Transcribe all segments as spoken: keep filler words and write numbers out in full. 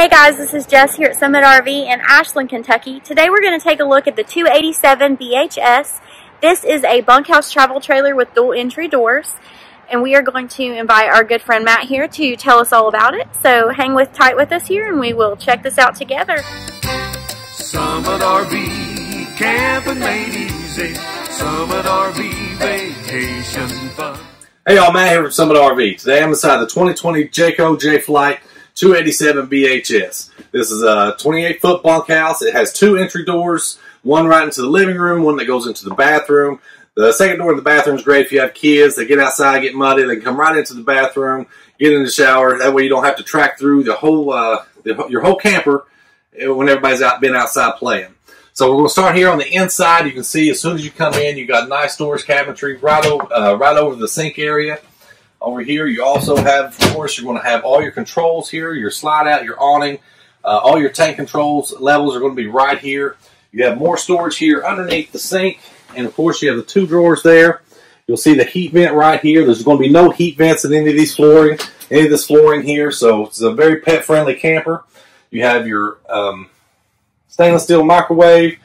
Hey guys, this is Jess here at Summit R V in Ashland, Kentucky. Today we're going to take a look at the two eighty-seven B H S. This is a bunkhouse travel trailer with dual entry doors, and we are going to invite our good friend Matt here to tell us all about it. So hang with tight with us here and we will check this out together. Summit R V, camping made easy. Summit R V, vacation fun. Hey y'all, Matt here from Summit R V. Today I'm inside the twenty twenty Jayco Jay Flight two eighty-seven B H S. This is a twenty-eight foot bunkhouse. It has two entry doors, one right into the living room, one that goes into the bathroom. The second door in the bathroom is great if you have kids. They get outside, get muddy, they can come right into the bathroom, get in the shower. That way you don't have to track through the whole uh, the, your whole camper when everybody's out been outside playing. So we're going to start here on the inside. You can see as soon as you come in, you got nice doors, cabinetry right over uh, right over the sink area. Over here, you also have, of course, you're going to have all your controls here, your slide out, your awning, uh, all your tank controls levels are going to be right here. You have more storage here underneath the sink, and of course, you have the two drawers there. You'll see the heat vent right here. There's going to be no heat vents in any of these flooring, any of this flooring here, so it's a very pet-friendly camper. You have your um, stainless steel microwave,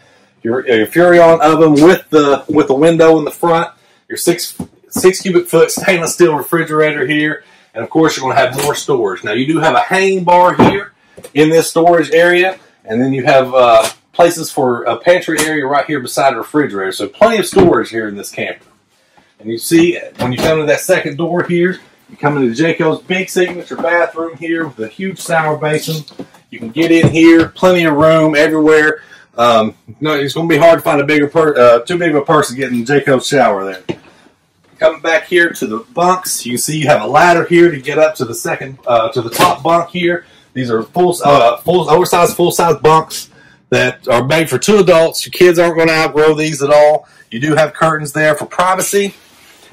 your, your Furion oven with the with the window in the front, your six. six cubic foot stainless steel refrigerator here, and of course you're going to have more storage. Now you do have a hanging bar here in this storage area, and then you have uh, places for a pantry area right here beside the refrigerator, so plenty of storage here in this camper. And you see when you come to that second door here, you come into Jayco's big signature bathroom here with a huge shower basin. You can get in here, plenty of room everywhere. Um, no, it's going to be hard to find a bigger per uh, too big of a person getting Jayco's shower there. Coming back here to the bunks, you can see you have a ladder here to get up to the second, uh, to the top bunk here. These are full, uh, full, oversized, full-size bunks that are made for two adults. Your kids aren't going to outgrow these at all. You do have curtains there for privacy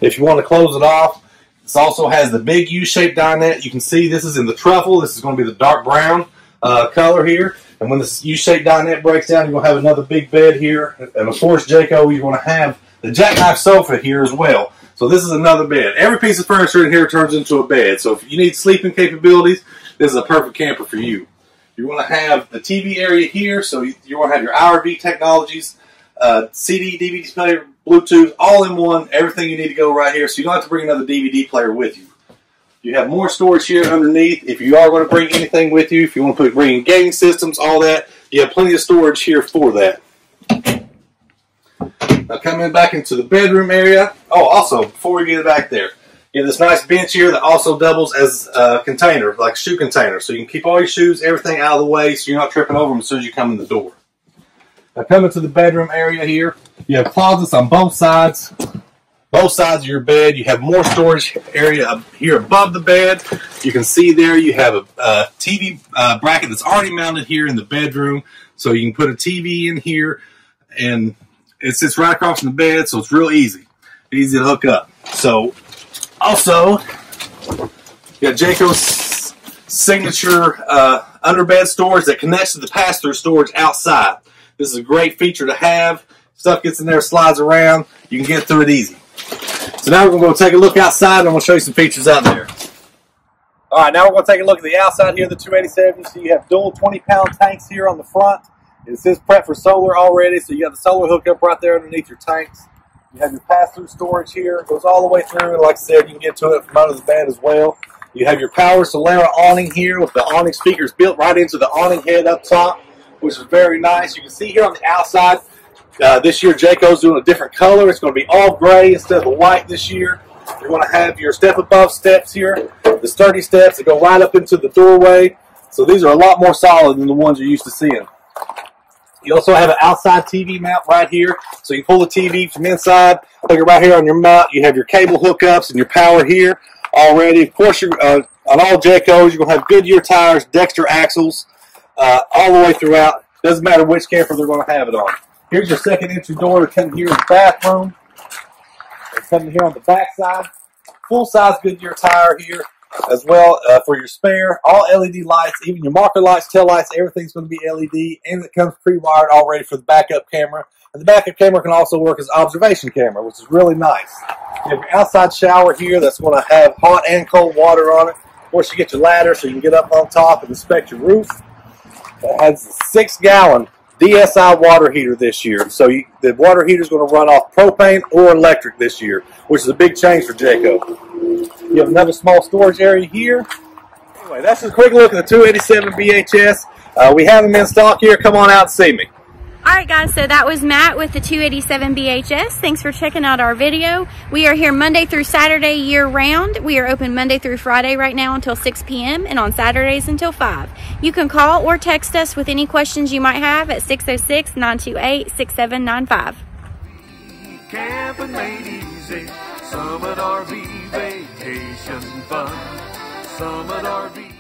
if you want to close it off. This also has the big U-shaped dinette. You can see this is in the truffle. This is going to be the dark brown uh, color here. And when this U-shaped dinette breaks down, you're going to have another big bed here. And of course, Jayco, you're going to have the jackknife sofa here as well. So this is another bed. Every piece of furniture in here turns into a bed. So if you need sleeping capabilities, this is a perfect camper for you. You want to have the T V area here. So you, you want to have your R V technologies, uh, C D, D V D player, Bluetooth, all in one. Everything you need to go right here. So you don't have to bring another D V D player with you. You have more storage here underneath. If you are going to bring anything with you, if you want to bring in gaming systems, all that, you have plenty of storage here for that. Now coming back into the bedroom area. Oh, also, before we get back there, you have this nice bench here that also doubles as a container, like a shoe container. So you can keep all your shoes, everything out of the way, so you're not tripping over them as soon as you come in the door. Now coming to the bedroom area here, you have closets on both sides, both sides of your bed. You have more storage area here above the bed. You can see there you have a, a T V uh, bracket that's already mounted here in the bedroom. So you can put a T V in here, and it sits right across from the bed, so it's real easy. Easy to hook up. So, also, you got Jayco's signature uh, underbed storage that connects to the pass-through storage outside. This is a great feature to have. Stuff gets in there, slides around. You can get through it easy. So now we're going to go take a look outside, and I'm going to show you some features out there. All right, now we're going to take a look at the outside here of the two eighty-seven. So you have dual twenty pound tanks here on the front. It says prep for solar already, so you got the solar hookup right there underneath your tanks. You have your pass-through storage here. It goes all the way through, and like I said, you can get to it from under the bed as well. You have your Power Solara awning here with the awning speakers built right into the awning head up top, which is very nice. You can see here on the outside, uh, this year Jayco's doing a different color. It's going to be all gray instead of white this year. You're going to have your step-above steps here, the sturdy steps that go right up into the doorway. So these are a lot more solid than the ones you're used to seeing. You also have an outside T V mount right here, so you pull the T V from inside, hook it right here on your mount. You have your cable hookups and your power here already. Of course, you're, uh, on all Jayco's, you're going to have Goodyear tires, Dexter axles, uh, all the way throughout. Doesn't matter which camper they're going to have it on. Here's your second entry door to come here in the bathroom. It's coming here on the back side. Full-size Goodyear tire here as well uh, for your spare. All L E D lights, even your marker lights, tail lights, everything's going to be L E D, and it comes pre-wired already for the backup camera. And the backup camera can also work as observation camera, which is really nice. You have your outside shower here that's going to have hot and cold water on it. Of course, you get your ladder so you can get up on top and inspect your roof. that has a six gallon D S I water heater this year. So you, the water heater is going to run off propane or electric this year, which is a big change for Jayco. You have another small storage area here. Anyway, that's a quick look at the two eighty-seven B H S. Uh, we have them in stock here. Come on out and see me. Alright guys, so that was Matt with the two eighty-seven B H S. Thanks for checking out our video. We are here Monday through Saturday year round. We are open Monday through Friday right now until six P M and on Saturdays until five. You can call or text us with any questions you might have at six oh six, nine two eight, six seven nine five. Camping made easy. Summit R V vacation fun. Summit R V.